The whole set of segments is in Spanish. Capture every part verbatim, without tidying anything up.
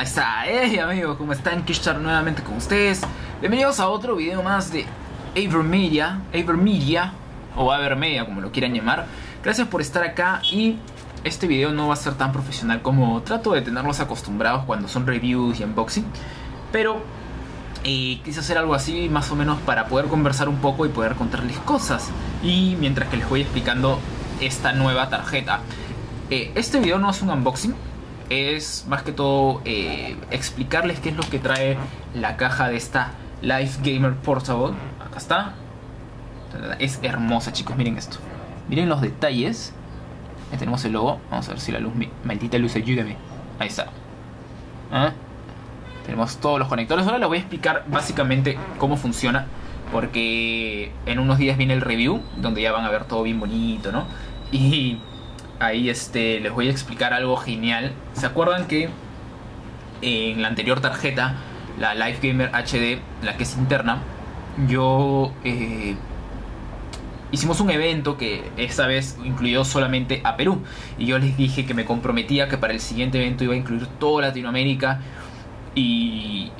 Ahí está, hey amigos, ¿cómo están? Kishtar nuevamente con ustedes. Bienvenidos a otro video más de AVerMedia, AVerMedia o AVerMedia, como lo quieran llamar. Gracias por estar acá, y este video no va a ser tan profesional como trato de tenerlos acostumbrados cuando son reviews y unboxing, pero eh, quise hacer algo así más o menos para poder conversar un poco y poder contarles cosas, y mientras que les voy explicando esta nueva tarjeta. Eh, este video no es un unboxing, es más que todo eh, explicarles qué es lo que trae la caja de esta Live Gamer Portable. Acá está. Es hermosa, chicos, miren esto. Miren los detalles. Ahí tenemos el logo. Vamos a ver si la luz, maldita luz, ayúdame. Ahí está. ¿Ah? Tenemos todos los conectores. Ahora les voy a explicar básicamente cómo funciona, porque en unos días viene el review, donde ya van a ver todo bien bonito, ¿no? Y ahí este, les voy a explicar algo genial. ¿Se acuerdan que en la anterior tarjeta, la Live Gamer H D, la que es interna, yo eh, hicimos un evento que esta vez incluyó solamente a Perú? Y yo les dije que me comprometía que para el siguiente evento iba a incluir toda Latinoamérica, y,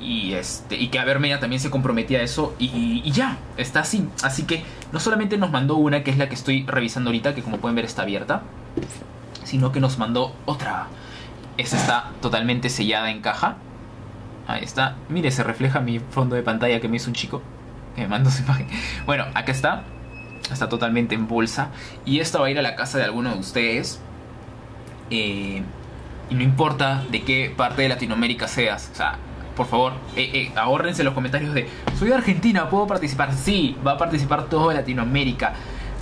y, este, y que AVerMedia también se comprometía a eso. Y, y ya, está así. Así que no solamente nos mandó una, que es la que estoy revisando ahorita, que como pueden ver está abierta, sino que nos mandó otra. Esta está totalmente sellada en caja. Ahí está. Mire, se refleja mi fondo de pantalla que me hizo un chico que me mandó su imagen. Bueno, acá está. Está totalmente en bolsa. Y esta va a ir a la casa de alguno de ustedes. Eh, y no importa de qué parte de Latinoamérica seas. O sea, por favor, eh, eh, ahórrense los comentarios de soy de Argentina, ¿puedo participar? Sí, va a participar toda Latinoamérica.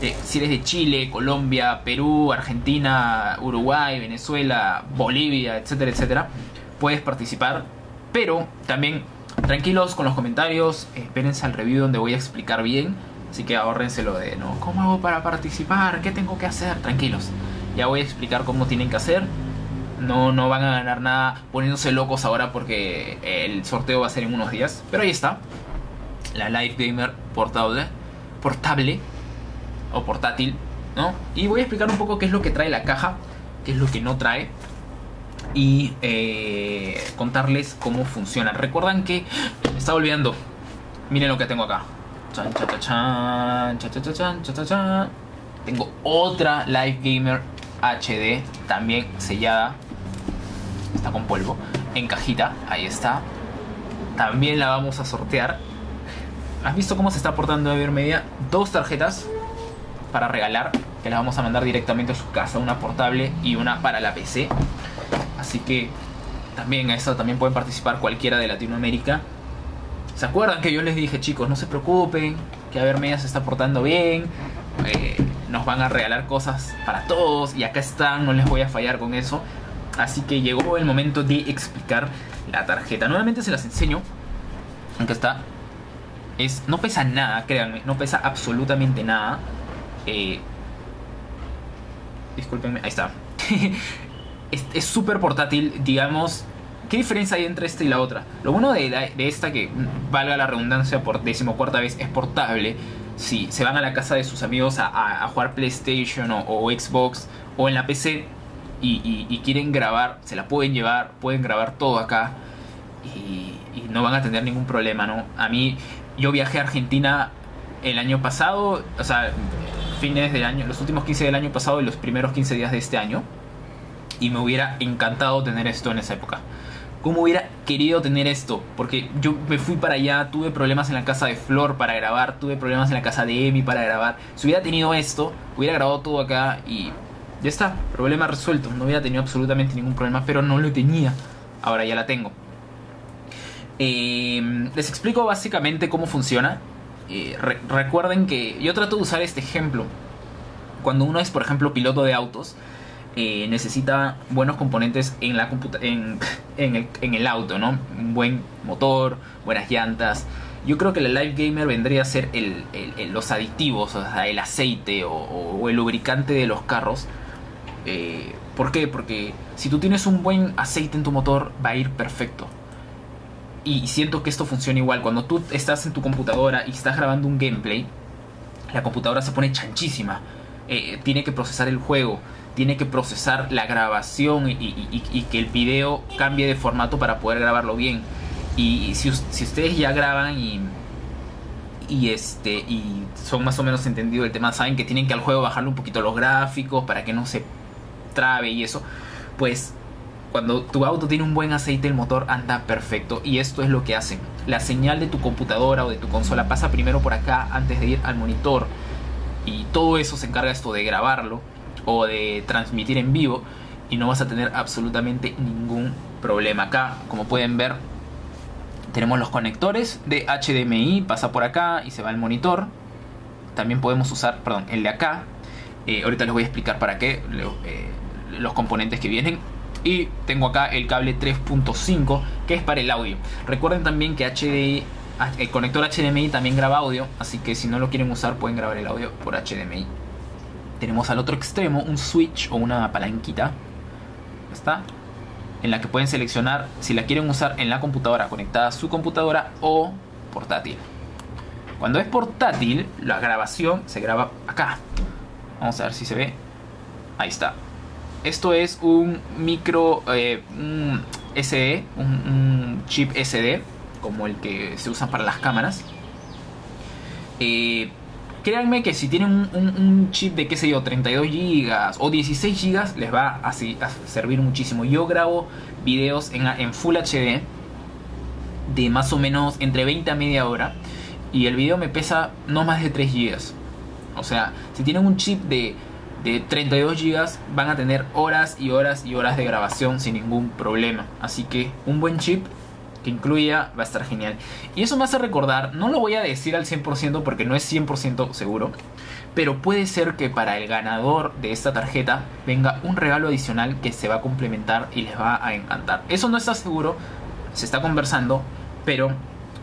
Eh, si eres de Chile, Colombia, Perú, Argentina, Uruguay, Venezuela, Bolivia, etcétera, etcétera, puedes participar. Pero también tranquilos con los comentarios, espérense al review donde voy a explicar bien. Así que ahórrenselo de no, ¿cómo hago para participar? ¿Qué tengo que hacer? Tranquilos, ya voy a explicar cómo tienen que hacer. No, no van a ganar nada poniéndose locos ahora, porque el sorteo va a ser en unos días. Pero ahí está la Live Gamer Portable, portable o portátil, ¿no? Y voy a explicar un poco qué es lo que trae la caja, qué es lo que no trae, y eh, contarles cómo funciona. Recuerdan que me estaba olvidando. Miren lo que tengo acá. Chan, cha, cha, chan, cha, cha, cha, chan, cha, cha, chan. Tengo otra Live Gamer H D, también sellada, está con polvo, en cajita, ahí está. También la vamos a sortear. ¿Has visto cómo se está portando AVerMedia? Dos tarjetas para regalar, que las vamos a mandar directamente a su casa, una portable y una para la P C. Así que también a eso también pueden participar cualquiera de Latinoamérica. ¿Se acuerdan que yo les dije, chicos, no se preocupen, que AVerMedia se está portando bien? Eh, nos van a regalar cosas para todos, y acá están, no les voy a fallar con eso. Así que llegó el momento de explicar la tarjeta. Nuevamente se las enseño. Acá está. Es, no pesa nada, créanme, no pesa absolutamente nada. Eh, discúlpenme, ahí está. Es súper portátil, digamos. ¿Qué diferencia hay entre esta y la otra? Lo bueno de, la, de esta, que valga la redundancia por decimocuarta vez, es portable. Si se van a la casa de sus amigos a, a, a jugar PlayStation o, o Xbox, o en la P C, y, y, y quieren grabar, se la pueden llevar, pueden grabar todo acá, y, y no van a tener ningún problema, ¿no? A mí, yo viajé a Argentina el año pasado, o sea, fines del año, los últimos quince del año pasado y los primeros quince días de este año, y me hubiera encantado tener esto en esa época. ¿Cómo hubiera querido tener esto? Porque yo me fui para allá, tuve problemas en la casa de Flor para grabar, tuve problemas en la casa de Emi para grabar. Si hubiera tenido esto, hubiera grabado todo acá y ya está, problema resuelto. No hubiera tenido absolutamente ningún problema, pero no lo tenía. Ahora ya la tengo. Eh, les explico básicamente cómo funciona. Eh, re recuerden que yo trato de usar este ejemplo. Cuando uno es, por ejemplo, piloto de autos, Eh, necesita buenos componentes en, la computa en, en, el, en el auto, ¿no? Un buen motor, buenas llantas. Yo creo que la Live Gamer vendría a ser el, el, el, los aditivos, o sea, el aceite o, o el lubricante de los carros. Eh, ¿Por qué? Porque si tú tienes un buen aceite en tu motor, va a ir perfecto. Y siento que esto funciona igual. Cuando tú estás en tu computadora y estás grabando un gameplay, la computadora se pone chanchísima. Eh, tiene que procesar el juego, tiene que procesar la grabación y, y, y que el video cambie de formato para poder grabarlo bien. Y, y si, si ustedes ya graban y, y, este, y son más o menos entendidos el tema, saben que tienen que al juego bajarle un poquito los gráficos para que no se trabe y eso. Pues cuando tu auto tiene un buen aceite, el motor anda perfecto, y esto es lo que hacen. La señal de tu computadora o de tu consola pasa primero por acá antes de ir al monitor, y todo eso se encarga esto de grabarlo o de transmitir en vivo, y no vas a tener absolutamente ningún problema. Acá, como pueden ver, tenemos los conectores de H D M I, pasa por acá y se va al monitor. También podemos usar, perdón, el de acá. Eh, ahorita les voy a explicar para qué, lo, eh, los componentes que vienen. Y tengo acá el cable tres punto cinco, que es para el audio. Recuerden también que H D I, el conector H D M I también graba audio, así que si no lo quieren usar pueden grabar el audio por H D M I. Tenemos al otro extremo un switch o una palanquita, ¿está?, en la que pueden seleccionar si la quieren usar en la computadora, conectada a su computadora, o portátil. Cuando es portátil, la grabación se graba acá. Vamos a ver si se ve. Ahí está. Esto es un micro eh, un S D, un, un chip S D, como el que se usa para las cámaras. Eh, créanme que si tienen un, un, un chip de, qué sé yo, treinta y dos gigas o dieciséis gigas, les va a, a servir muchísimo. Yo grabo videos en, en Full H D de más o menos entre veinte a media hora, y el video me pesa no más de tres gigas. O sea, si tienen un chip de... de treinta y dos gigas, van a tener horas y horas y horas de grabación sin ningún problema. Así que un buen chip que incluya va a estar genial. Y eso me hace recordar, no lo voy a decir al cien por ciento porque no es cien por ciento seguro, pero puede ser que para el ganador de esta tarjeta venga un regalo adicional que se va a complementar y les va a encantar. Eso no está seguro, se está conversando, pero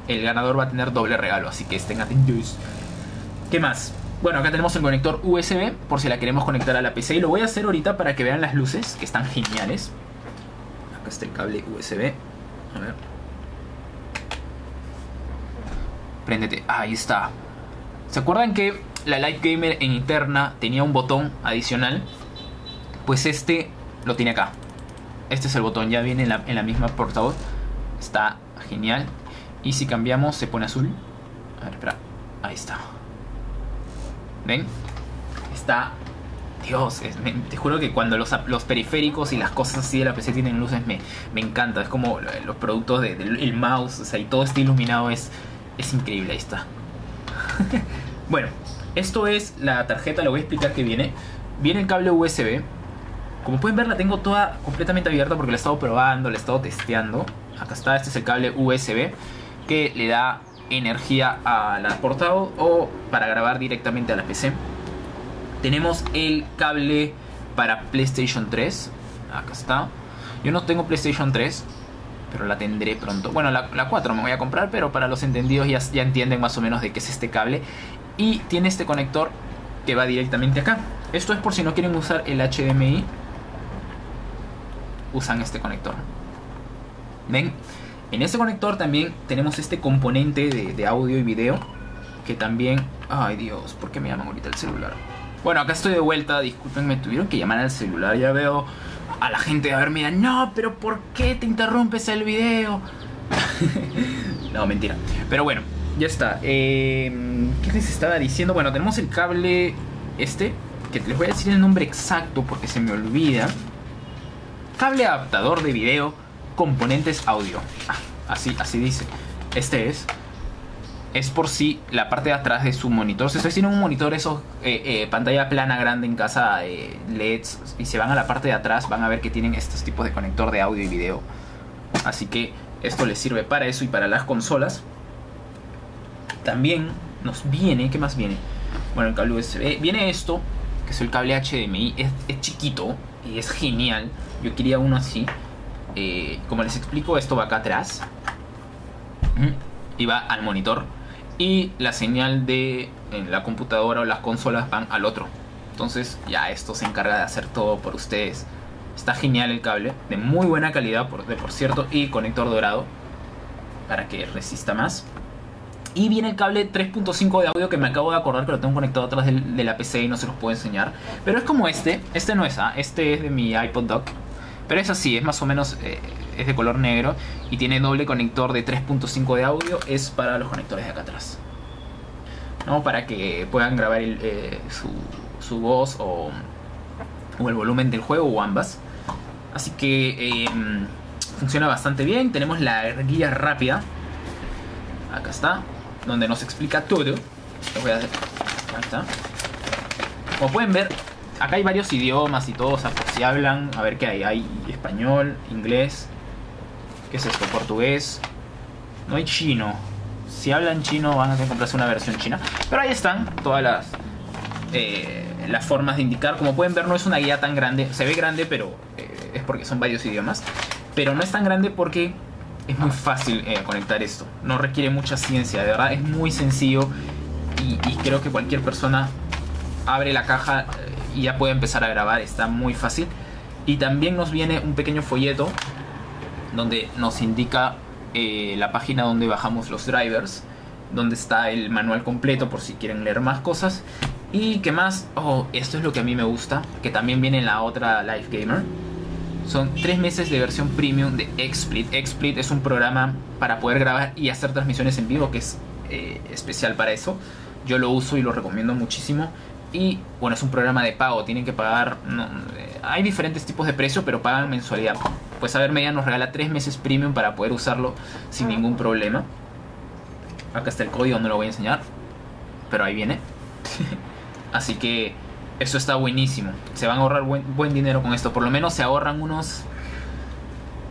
el ganador va a tener doble regalo, así que estén atentos. ¿Qué más? Bueno, acá tenemos el conector U S B por si la queremos conectar a la P C, y lo voy a hacer ahorita para que vean las luces, que están geniales. Acá está el cable U S B. A ver. Préndete. Ahí está. ¿Se acuerdan que la Live Gamer en interna tenía un botón adicional? Pues este lo tiene acá. Este es el botón, ya viene en la, en la misma portavoz. Está genial. Y si cambiamos se pone azul. A ver, espera. Ahí está. ¿Ven? Está... Dios, es, me, te juro que cuando los, los periféricos y las cosas así de la P C tienen luces, me, me encanta. Es como los productos del de, de, mouse, o sea, y todo está iluminado, es, es increíble. Ahí está. Bueno, esto es la tarjeta, la voy a explicar que viene. Viene el cable U S B. Como pueden ver, la tengo toda completamente abierta porque la he estado probando, la he estado testeando. Acá está, este es el cable U S B que le da... energía al portado o para grabar directamente a la P C. Tenemos el cable para PlayStation tres. Acá está. Yo no tengo PlayStation tres, pero la tendré pronto. Bueno, la, la cuatro me voy a comprar, pero para los entendidos ya, ya entienden más o menos de qué es este cable. Y tiene este conector que va directamente acá. Esto es por si no quieren usar el H D M I. Usan este conector. ¿Ven? En este conector también tenemos este componente de, de audio y video, que también... Ay Dios, ¿por qué me llaman ahorita el celular? Bueno, acá estoy de vuelta, discúlpenme, tuvieron que llamar al celular. Ya veo a la gente de AVerMedia, no, pero ¿por qué te interrumpes el video? No, mentira. Pero bueno, ya está. Eh, ¿Qué les estaba diciendo? Bueno, tenemos el cable este, que les voy a decir el nombre exacto porque se me olvida. Cable adaptador de video. Componentes audio, ah, así, así dice. Este es Es por si la parte de atrás de su monitor, si ustedes tienen un monitor esos eh, eh, pantalla plana grande en casa, eh, L E Ds, y se van a la parte de atrás, van a ver que tienen estos tipos de conector de audio y video. Así que esto les sirve para eso. Y para las consolas también nos viene. ¿Qué más viene? Bueno, el cable U S B. Viene esto, que es el cable H D M I. Es, es chiquito y es genial. Yo quería uno así. Eh, como les explico, esto va acá atrás y va al monitor, y la señal de en la computadora o las consolas van al otro. Entonces ya esto se encarga de hacer todo por ustedes. Está genial el cable, de muy buena calidad por, de, por cierto, y conector dorado para que resista más. y viene el cable tres punto cinco de audio, que me acabo de acordar que lo tengo conectado atrás de, de la P C y no se los puedo enseñar. Pero es como este, este no es, ¿ah? Este es de mi iPod Dock, pero es así, es más o menos, eh, es de color negro y tiene doble conector de tres punto cinco de audio. Es para los conectores de acá atrás, ¿no? Para que puedan grabar el, eh, su, su voz o, o el volumen del juego, o ambas. Así que eh, funciona bastante bien. Tenemos la guía rápida, acá está, donde nos explica todo. Lo voy a hacer. Ahí está. Como pueden ver, acá hay varios idiomas y todo, o sea, si hablan, a ver qué hay. Hay español, inglés, ¿qué es esto? Portugués. No hay chino. Si hablan chino van a tener que comprarse una versión china. Pero ahí están todas las, eh, las formas de indicar. Como pueden ver, no es una guía tan grande. Se ve grande, pero eh, es porque son varios idiomas. Pero no es tan grande porque es muy fácil eh, conectar esto. No requiere mucha ciencia, de verdad es muy sencillo. Y, y creo que cualquier persona abre la caja y ya puede empezar a grabar. Está muy fácil. Y también nos viene un pequeño folleto donde nos indica eh, la página donde bajamos los drivers, donde está el manual completo por si quieren leer más cosas. Y qué más, oh, esto es lo que a mí me gusta, que también viene en la otra Live Gamer. Son tres meses de versión premium de XSplit. XSplit es un programa para poder grabar y hacer transmisiones en vivo, que es eh, especial para eso. Yo lo uso y lo recomiendo muchísimo. Y bueno, es un programa de pago, tienen que pagar. No, hay diferentes tipos de precios, pero pagan mensualidad. Pues AVerMedia nos regala tres meses premium para poder usarlo sin ningún problema. Acá está el código, no lo voy a enseñar, pero ahí viene. Así que eso está buenísimo. Se van a ahorrar buen, buen dinero con esto. Por lo menos se ahorran unos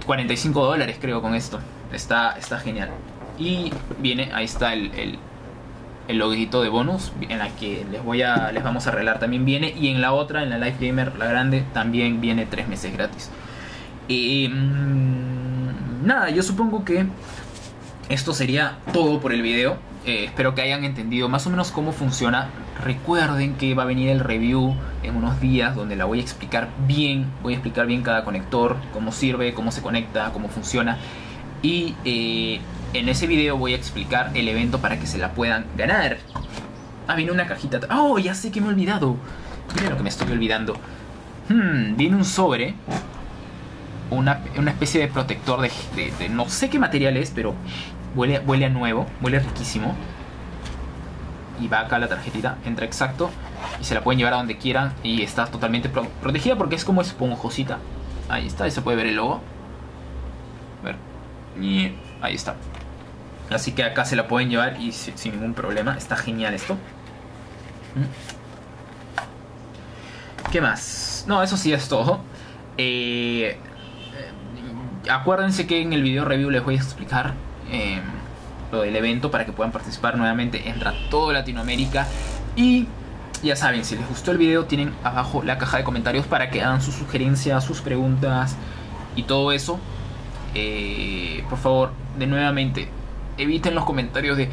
cuarenta y cinco dólares, creo, con esto. Está, está genial. Y viene, ahí está el, el, el loguito de bonus, en la que les, voy a, les vamos a regalar también viene. Y en la otra, en la Live Gamer, la grande, también viene tres meses gratis. Y mmm, nada, yo supongo que esto sería todo por el video. Eh, espero que hayan entendido más o menos cómo funciona. Recuerden que va a venir el review en unos días, donde la voy a explicar bien. Voy a explicar bien cada conector, cómo sirve, cómo se conecta, cómo funciona. Y eh, en ese video voy a explicar el evento para que se la puedan ganar. Ah, viene una cajita. Oh, ya sé que me he olvidado. Mira lo que me estoy olvidando. Hmm, viene un sobre, una, una especie de protector de, de, de no sé qué material es, pero Huele, huele a nuevo, huele riquísimo. Y va acá la tarjetita, entra exacto, y se la pueden llevar a donde quieran. Y está totalmente pro protegida porque es como esponjosita. Ahí está, ahí se puede ver el logo. A ver. Y ahí está. Así que acá se la pueden llevar y si, sin ningún problema. Está genial esto. ¿Qué más? No, eso sí es todo. Eh, acuérdense que en el video review les voy a explicar Eh, lo del evento para que puedan participar nuevamente. Entra todo Latinoamérica. Y ya saben, si les gustó el video, tienen abajo la caja de comentarios para que hagan sus sugerencias, sus preguntas y todo eso. eh, Por favor, de nuevamente, eviten los comentarios de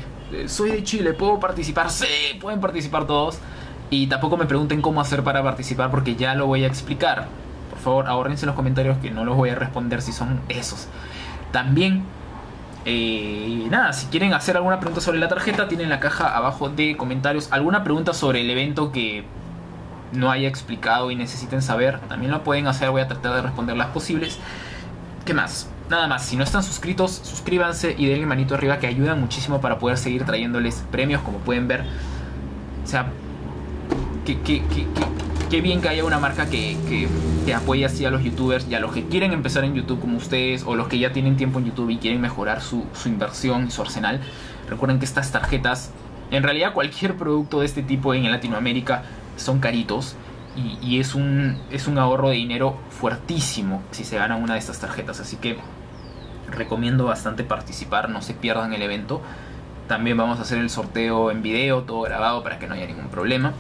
soy de Chile, ¿puedo participar? Sí, pueden participar todos. Y tampoco me pregunten cómo hacer para participar, porque ya lo voy a explicar. Por favor, ahórrense los comentarios, que no los voy a responder si son esos. También Eh, nada, si quieren hacer alguna pregunta sobre la tarjeta, tienen la caja abajo de comentarios. Alguna pregunta sobre el evento que no haya explicado y necesiten saber, también lo pueden hacer. Voy a tratar de responder las posibles. ¿Qué más? Nada más, si no están suscritos, suscríbanse y denle manito arriba, que ayudan muchísimo para poder seguir trayéndoles premios, como pueden ver. O sea, que, que, que, que qué bien que haya una marca que, que, que apoye así a los youtubers y a los que quieren empezar en YouTube como ustedes, o los que ya tienen tiempo en YouTube y quieren mejorar su, su inversión y su arsenal. Recuerden que estas tarjetas, en realidad cualquier producto de este tipo en Latinoamérica, son caritos. Y, y es, un, es un ahorro de dinero fuertísimo si se gana una de estas tarjetas. Así que recomiendo bastante participar, no se pierdan el evento. También vamos a hacer el sorteo en video, todo grabado para que no haya ningún problema.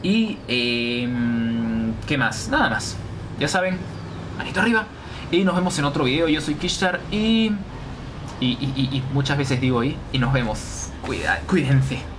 Y eh, ¿qué más? Nada más. Ya saben, manito arriba. Y nos vemos en otro video. Yo soy Kishtar y, y, y, y muchas veces digo y, y nos vemos. Cuida, cuídense.